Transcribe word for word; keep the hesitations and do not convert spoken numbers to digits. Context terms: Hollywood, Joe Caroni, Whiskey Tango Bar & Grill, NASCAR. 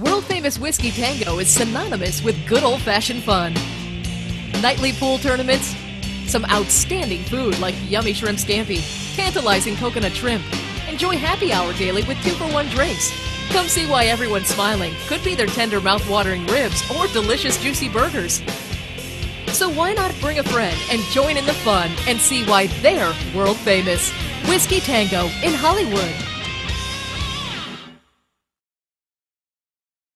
World-famous Whiskey Tango is synonymous with good old-fashioned fun. Nightly pool tournaments, some outstanding food like yummy shrimp scampi, tantalizing coconut shrimp. Enjoy happy hour daily with two for one drinks. Come see why everyone's smiling. Could be their tender mouth-watering ribs or delicious juicy burgers. So why not bring a friend and join in the fun and see why they're world-famous. Whiskey Tango in Hollywood.